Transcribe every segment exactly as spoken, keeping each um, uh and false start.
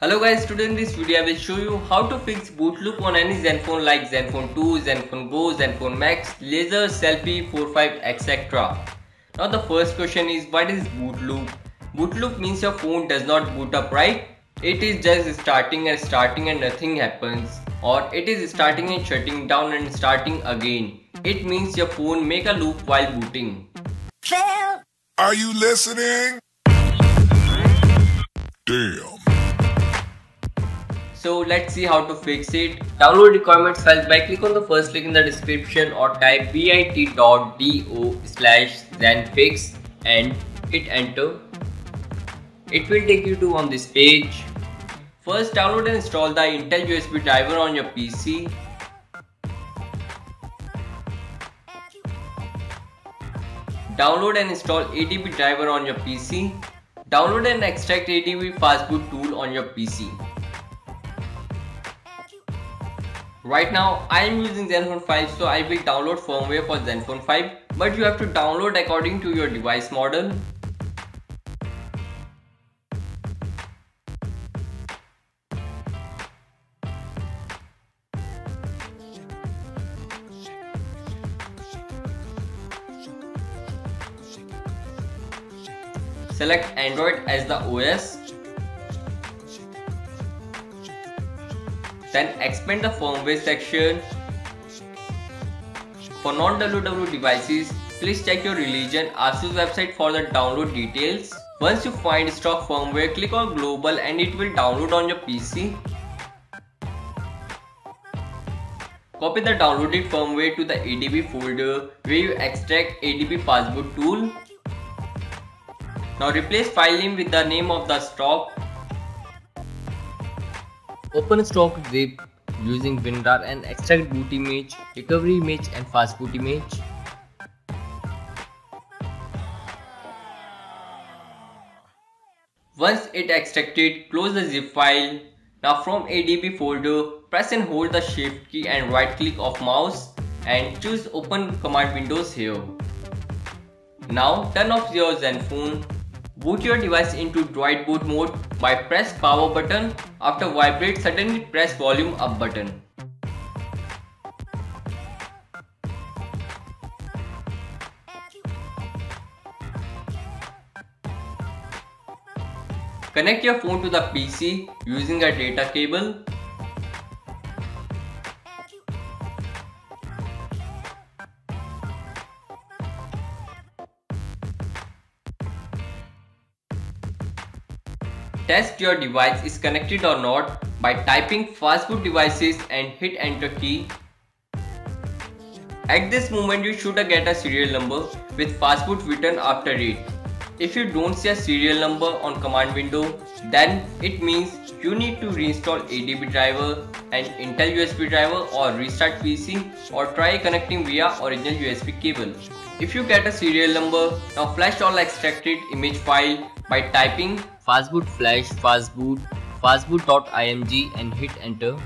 Hello guys, today in this video I will show you how to fix boot loop on any Zenfone like Zenfone two, Zenfone Go, Zenfone Max, Laser, Selfie, four, five, et cetera. Now the first question is, what is boot loop? Boot loop means your phone does not boot up, right? It is just starting and starting and nothing happens, or it is starting and shutting down and starting again. It means your phone make a loop while booting. Are you listening? Damn. So let's see how to fix it. Download requirements files by click on the first link in the description or type bit dot do slash zenfix and hit enter. It will take you to on this page. First, download and install the Intel U S B driver on your P C. Download and install A D B driver on your P C. Download and extract A D B fastboot tool on your P C. Right now I am using Zenfone five, so I will download firmware for Zenfone five, but you have to download according to your device model. Select Android as the O S. Then expand the firmware section. For non-W W devices, please check your religion ASUS website for the download details. Once you find stock firmware, click on global and it will download on your P C. Copy the downloaded firmware to the A D B folder where you extract A D B fastboot tool. Now replace file name with the name of the stock. Open stock zip using WinRAR and extract boot image, recovery image and fastboot image. Once it extracted, close the zip file. Now from A D B folder, press and hold the shift key and right click of mouse and choose open command windows here. Now turn off your Zenfone. Boot your device into Droid Boot mode by press power button. After vibrate, suddenly press volume up button. Connect your phone to the P C using a data cable. Test your device is connected or not by typing fastboot devices and hit enter key. At this moment you should get a serial number with fastboot written after it. If you don't see a serial number on command window, then it means you need to reinstall A D B driver and Intel U S B driver or restart P C or try connecting via original U S B cable. If you get a serial number, now flash all extracted image file by typing fastboot flash fastboot fastboot.img and hit enter.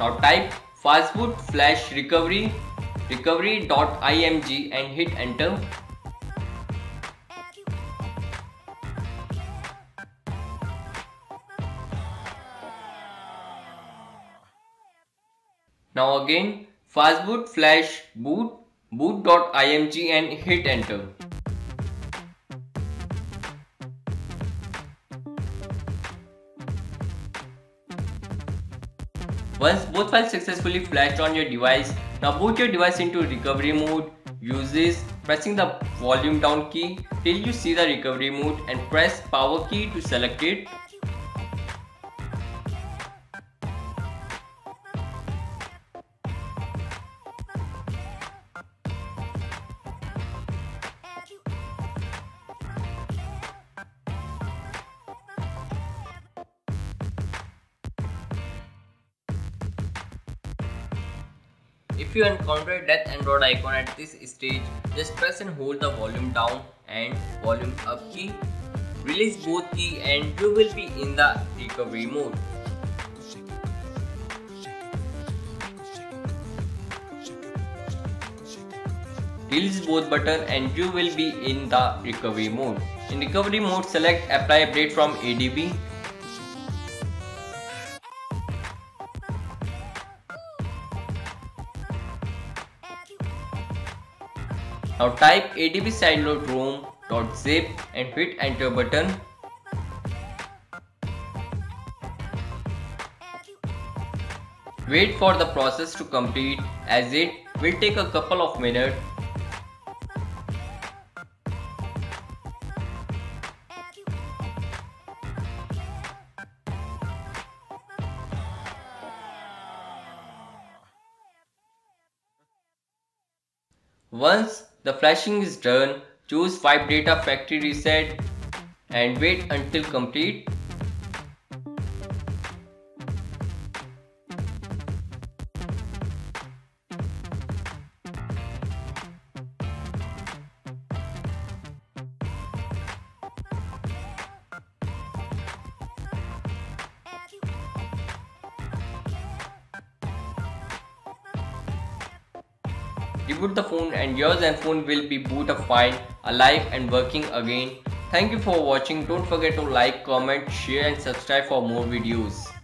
Now type fastboot flash recovery recovery.img and hit enter. Now again fastboot flash boot boot.img and hit enter. Once both files successfully flashed on your device, now boot your device into recovery mode. Use this, pressing the volume down key till you see the recovery mode and press power key to select it. If you encounter a death Android icon at this stage, just press and hold the volume down and volume up key. Release both key and you will be in the recovery mode. release both button and you will be in the recovery mode. In recovery mode, select apply update from A D B. Now type A D B sideload ROM.zip and hit enter button. Wait for the process to complete as it will take a couple of minutes. Once the flashing is done, choose wipe data factory reset and wait until complete. Reboot the phone and your Zenfone will be boot up fine, alive and working again. Thank you for watching. Don't forget to like, comment, share and subscribe for more videos.